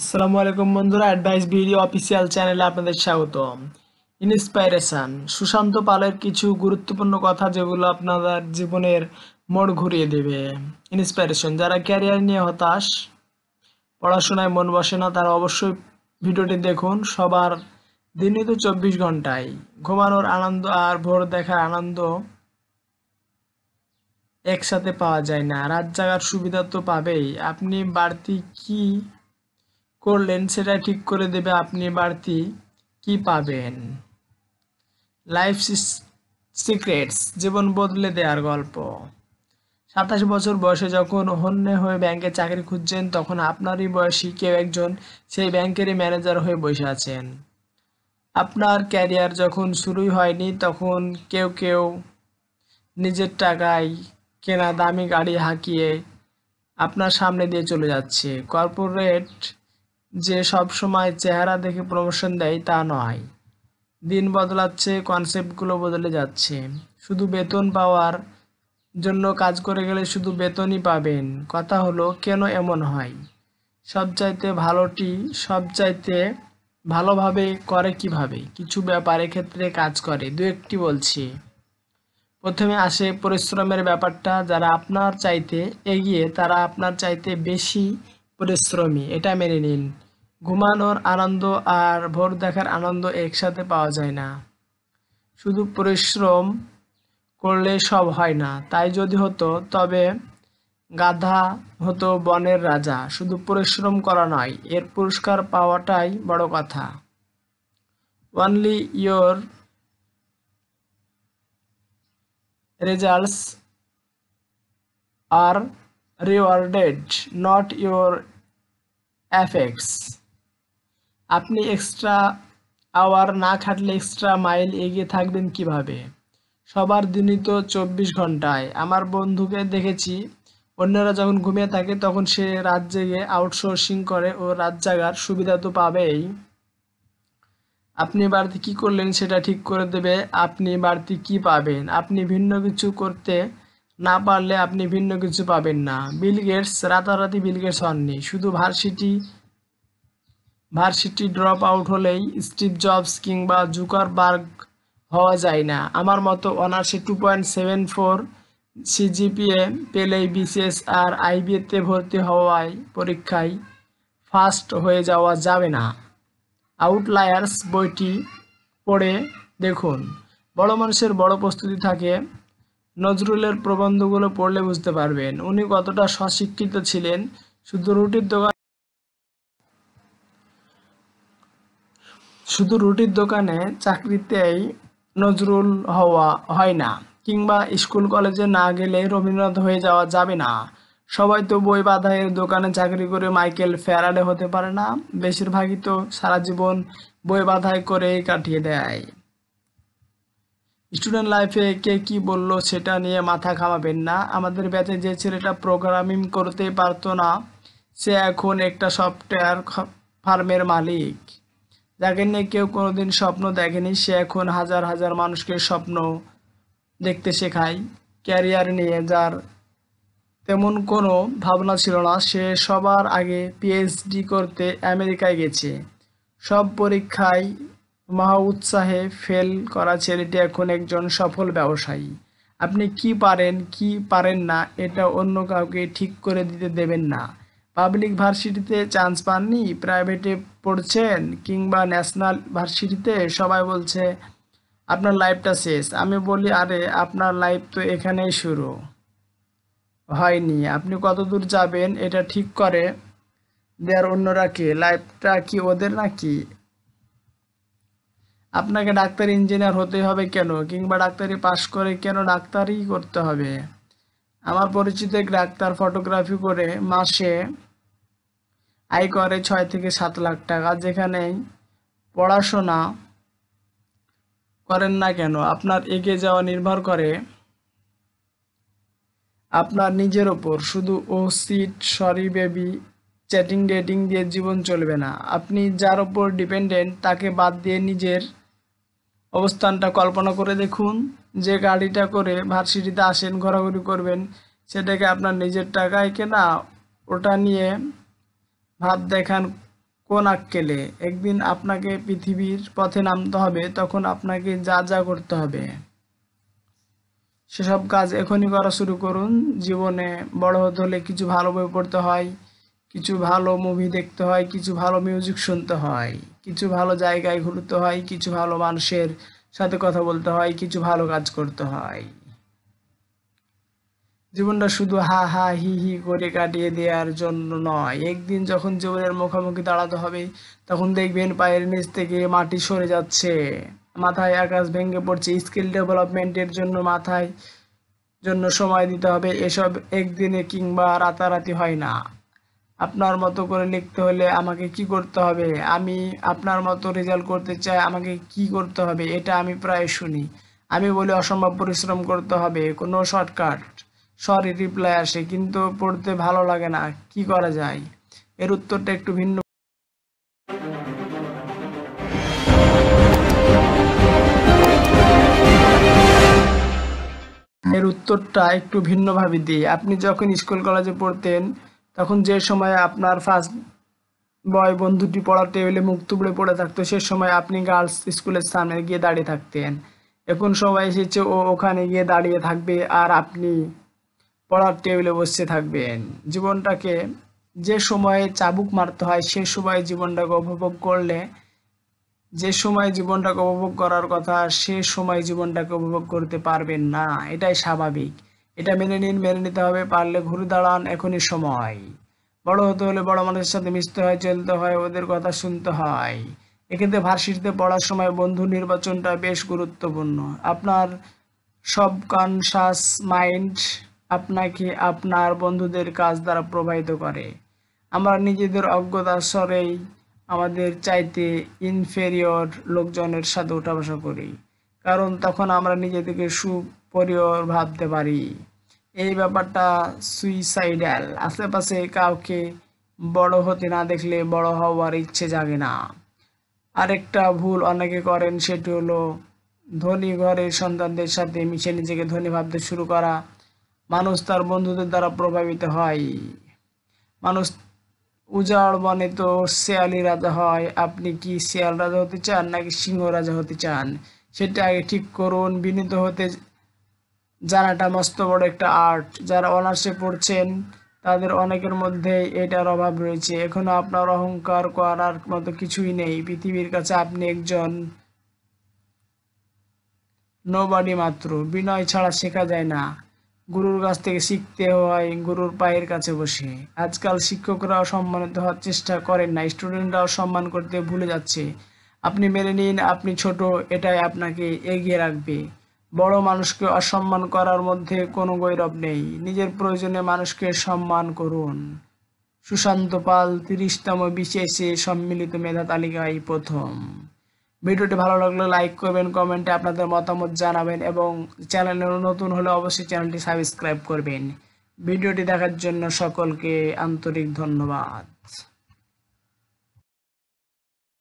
আসসালামু আলাইকুম বন্ধুরা, অ্যাডভাইস ভিডিও অফিসিয়াল চ্যানেলে আপনাদের স্বাগতম। ইন্সপাইরেশান সুশান্ত পালের কিছু গুরুত্বপূর্ণ কথা যেগুলো আপনাদের জীবনের মোড় ঘুরিয়ে দেবে। ইন্সপাইরেশন, যারা ক্যারিয়ার নিয়ে হতাশ, পড়াশোনায় মন বসে না, তারা অবশ্যই ভিডিওটি দেখুন। সবার দিনই তো 24 ঘন্টায় ঘুমানোর আনন্দ আর ভোর দেখার আনন্দ একসাথে পাওয়া যায় না। রাত জাগার সুবিধা তো পাবেই, আপনি বাড়তি কি করলেন সেটা ঠিক করে দেবে আপনি বাড়তি কি পাবেন। লাইফ সিক্রেটস, জীবন বদলে দেওয়ার গল্প। 27 বছর বয়সে যখন হন্যে হয়ে ব্যাংকে চাকরি খুঁজছেন, তখন আপনারই বয়সী কেউ একজন সেই ব্যাংকেরই ম্যানেজার হয়ে বসে আছেন। আপনার ক্যারিয়ার যখন শুরুই হয়নি, তখন কেউ কেউ নিজের টাকায় কেনা দামি গাড়ি হাঁকিয়ে আপনার সামনে দিয়ে চলে যাচ্ছে। কর্পোরেট যে সবসময় চেহারা দেখে প্রমোশন দেয় তা নয়, দিন বদলাচ্ছে, কনসেপ্টগুলো বদলে যাচ্ছে। শুধু বেতন পাওয়ার জন্য কাজ করে গেলে শুধু বেতনই পাবেন। কথা হলো, কেন এমন হয়? সবচাইতে ভালোভাবে করে কিভাবে? কিছু ব্যাপারে ক্ষেত্রে কাজ করে, দু একটি বলছি। প্রথমে আসে পরিশ্রমের ব্যাপারটা। যারা আপনার চাইতে এগিয়ে তারা আপনার চাইতে বেশি পরিশ্রমী, এটা মেনে নিন। ঘুমানোর আনন্দ আর ভোর দেখার আনন্দ একসাথে পাওয়া যায় না। শুধু পরিশ্রম করলে সব হয় না, তাই যদি হতো তবে গাধা হতো বনের রাজা। শুধু পরিশ্রম করা নয়, এর পুরস্কার পাওয়াটাই বড় কথা। Only your results are rewarded, not your effects. আপনি এক্সট্রা আওয়ার না খাটলে এক্সট্রা মাইল এগিয়ে থাকবেন কিভাবে? সবার দিনই তো 24 ঘন্টায়। আমার বন্ধুকে দেখেছি, অন্যরা যখন ঘুমিয়ে থাকে তখন সে রাত জেগে আউটসোর্সিং করে। ও রাত জাগার সুবিধা তো পাবেই, আপনি বাড়তি কী করলেন সেটা ঠিক করে দেবে আপনি বাড়তি কী পাবেন। আপনি ভিন্ন কিছু করতে না পারলে আপনি ভিন্ন কিছু পাবেন না। বিল গেটস, রাতারাতি বিল গেটস হননি। শুধু ভার্সিটি ড্রপ আউট হলেই স্টিভ জবস কিংবা জুকারবার্গ হওয়া যায় না। আমার মতো অনার্সে 2.74 সিজিপিএ পেলেই বিসিএস আর আইবিএতে ভর্তি হওয়ায় পরীক্ষায় ফার্স্ট হয়ে যাওয়া যাবে না। আউটলায়ার্স বইটি পড়ে দেখুন। বড় মানুষের বড় প্রস্তুতি থাকে। নজরুলের প্রবন্ধগুলো পড়লে বুঝতে পারবেন উনি কতটা স্বশিক্ষিত ছিলেন। শুধু রুটির দোকানে চাকরিতেই নজরুল হওয়া হয় না, কিংবা স্কুল কলেজে না গেলে রবীন্দ্রনাথ হয়ে যাওয়া যাবে না। সবাই তো বই বাঁধাইয়ের দোকানে চাকরি করে মাইকেল ফ্যারাডে হতে পারে না, বেশিরভাগই তো সারা জীবন বই বাঁধাই করে কাটিয়ে দেয়। স্টুডেন্ট লাইফে কে কী বললো সেটা নিয়ে মাথা ঘামাবেন না। আমাদের ব্যাচে যে ছেলেটা প্রোগ্রামিং করতে পারতো না, সে এখন একটা সফটওয়্যার ফার্মের মালিক। যাকে নিয়ে কেউ কোনোদিন স্বপ্ন দেখেনি, সে এখন হাজার হাজার মানুষকে স্বপ্ন দেখতে শেখায়। ক্যারিয়ার নিয়ে যার তেমন কোনো ভাবনা ছিল না, সে সবার আগে পিএইচডি করতে আমেরিকায় গেছে। সব পরীক্ষায় মহা উৎসাহে ফেল করা ছেলেটি এখন একজন সফল ব্যবসায়ী। আপনি কি পারেন কি পারেন না এটা অন্য কাউকে ঠিক করে দিতে দেবেন না। পাবলিক ভার্সিটিতে চান্স পাননি, প্রাইভেটে পড়ছেন কিংবা ন্যাশনাল ভার্সিটিতে, সবাই বলছে আপনার লাইফটা শেষ। আমি বলি, আরে আপনার লাইফ তো এখানেই শুরু হয়নি। আপনি কতদূর যাবেন এটা ঠিক করে দেয়ার অন্যরা কে? লাইফটা কি ওদের নাকি? আপনাকে ডাক্তার ইঞ্জিনিয়ার হতে হবে কেন, কিংবা ডাক্তারি পাশ করে কেন ডাক্তারি করতে হবে? আমার পরিচিত এক ডাক্তার ফটোগ্রাফি করে মাসে আয় করে 6 থেকে 7 লাখ টাকা। যেখানে পড়াশোনা করেন না কেন, আপনার এগিয়ে যাওয়া নির্ভর করে আপনার নিজের ওপর। শুধু oh shit sorry baby chatting dating দিয়ে জীবন চলবে না। আপনি যার ওপর ডিপেন্ডেন্ট তাকে বাদ দিয়ে নিজের অবস্থানটা কল্পনা করে দেখুন। যে গাড়িটা করে ভার্সিটিতে আসেন, ঘোরাঘুরি করবেন, সেটাকে আপনার নিজের টাকায় কেনা? ওটা নিয়ে ভাব দেখান কোন আক্কেলে একদিন আপনাকে পৃথিবীর পথে নামতে হবে, তখন আপনাকে যা যা করতে হবে সেসব কাজ এখনই করা শুরু করুন। জীবনে বড় হতে হলে কিছু ভালো বই পড়তে হয়, কিছু ভালো মুভি দেখতে হয়, কিছু ভালো মিউজিক শুনতে হয়, কিছু ভালো জায়গায় ঘুরতে হয়, কিছু ভালো মানুষের সাথে কথা বলতে হয়, কিছু ভালো কাজ করতে হয়। জীবনটা শুধু হা হা হি হি করে কাটিয়ে দেওয়ার জন্য নয়। একদিন যখন জীবনের মুখোমুখি দাঁড়াতে হবে, তখন দেখবেন পায়ের নিচ থেকে মাটি সরে যাচ্ছে, মাথায় আকাশ ভেঙে পড়ছে। স্কিল ডেভেলপমেন্টের জন্য সময় দিতে হবে। এসব একদিনে কিংবা রাতারাতি হয় না। আপনার মতো করে লিখতে হলে আমাকে কি করতে হবে, আমি আপনার মতো রেজাল্ট করতে চাই, আমাকে কি করতে হবে, এটা আমি প্রায় শুনি। আমি বলি অসম্ভব পরিশ্রম করতে হবে, কোনো শর্টকাট সরি রিপ্লাই আসে, কিন্তু পড়তে ভালো লাগে না। কি করা যায়? এর উত্তরটা একটু ভিন্ন। ভিন্নভাবে দিই। আপনি যখন স্কুল কলেজে পড়তেন, তখন যে সময়ে আপনার ফার্স্ট বয় বন্ধুটি পড়ার টেবিলে মুখ তুবড়ে পড়ে থাকতো, সে সময় আপনি গার্লস স্কুলের সামনে গিয়ে দাঁড়িয়ে থাকতেন। এখন সবাই এসেছে, ও ওখানে গিয়ে দাঁড়িয়ে থাকবে, আর আপনি পড়ার টেবিলে বসে থাকবেন। জীবনটাকে যে সময়ে চাবুক মারতে হয়, সে সময় জীবনটাকে উপভোগ করলে, যে সময় জীবনটাকে উপভোগ করার কথা, সে সময় জীবনটাকে উপভোগ করতে পারবেন না। এটাই স্বাভাবিক, এটা মেনে নিন, মেনে নিতে হবে। পারলে ঘুরে দাঁড়ান, এখনই সময়। বড় হতে হলে বড় মানুষের সাথে মিশতে হয়, চলতে হয়, ওদের কথা শুনতে হয়। এক্ষেত্রে ভার্সিটিতে পড়ার সময় বন্ধু নির্বাচনটা বেশ গুরুত্বপূর্ণ। আপনার সাবকনশাস মাইন্ড আপনাকে আপনার বন্ধুদের কাজ দ্বারা প্রভাবিত করে। আমরা নিজেদের অজ্ঞতার স্বরেই আমাদের চাইতে ইনফেরিয়র লোকজনের সাথে উঠা বসা করি, কারণ তখন আমরা নিজেদেরকে সুপরিয়র ভাবতে পারি। এই ব্যাপারটা সুইসাইডাল। আশেপাশে কাউকে বড় হতে না দেখলে বড় হওয়ার ইচ্ছে জাগে না। আরেকটা ভুল অনেকে করেন, সেটি হলো ধনী ঘরের সন্তানদের সাথে মিশে নিজেকে ধনী ভাবতে শুরু করা। মানুষ তার বন্ধুদের দ্বারা প্রভাবিত হয়। মানুষ উজাড় বনে তো শেয়ালই রাজা হয়। আপনি কি শেয়াল রাজা হতে চান, নাকি সিংহ রাজা হতে চান, সেটা আগে ঠিক করুন। বিনীত হতে জানাটা মস্ত বড় একটা আর্ট। যারা অনার্সে পড়ছেন, তাদের অনেকের মধ্যে এটার অভাব রয়েছে। এখনো আপনার অহংকার করার মতো কিছুই নেই। পৃথিবীর কাছে আপনি একজন নোবডি মাত্র। বিনয় ছাড়া শেখা যায় না, গুরুর কাছ থেকে শিখতে হয়, গুরুর পায়ের কাছে বসে। আজকাল শিক্ষকরাও সম্মানিত হওয়ার চেষ্টা করেন না, স্টুডেন্টরাও সম্মান করতে ভুলে যাচ্ছে। আপনি মেনে নিন আপনি ছোট, এটাই আপনাকে এগিয়ে রাখবে। বড় মানুষকে অসম্মান করার মধ্যে কোনো গৌরব নেই। নিজের প্রয়োজনে মানুষকে সম্মান করুন। সুশান্ত পাল 30তম BCS সম্মিলিত মেধা তালিকায় প্রথম। ভিডিওটি ভালো লাগলে লাইক করবেন, কমেন্টে আপনাদের মতামত জানাবেন এবং চ্যানেলে নতুন হলে অবশ্যই চ্যানেলটি সাবস্ক্রাইব করবেন। ভিডিওটি দেখার জন্য সকলকে আন্তরিক ধন্যবাদ।